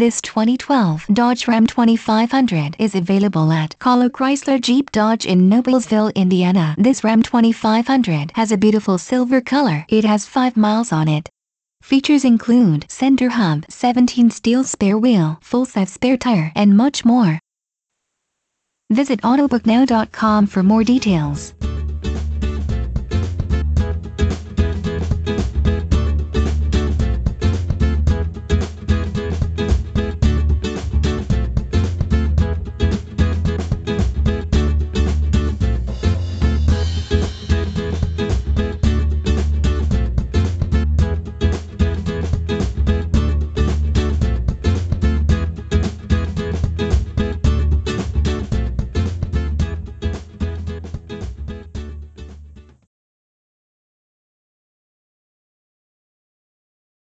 This 2012 Dodge Ram 2500 is available at Kahlo Chrysler Jeep Dodge in Noblesville, Indiana. This Ram 2500 has a beautiful silver color. It has 5 miles on it. Features include center hub, 17 steel spare wheel, full-size spare tire, and much more. Visit autobooknow.com for more details.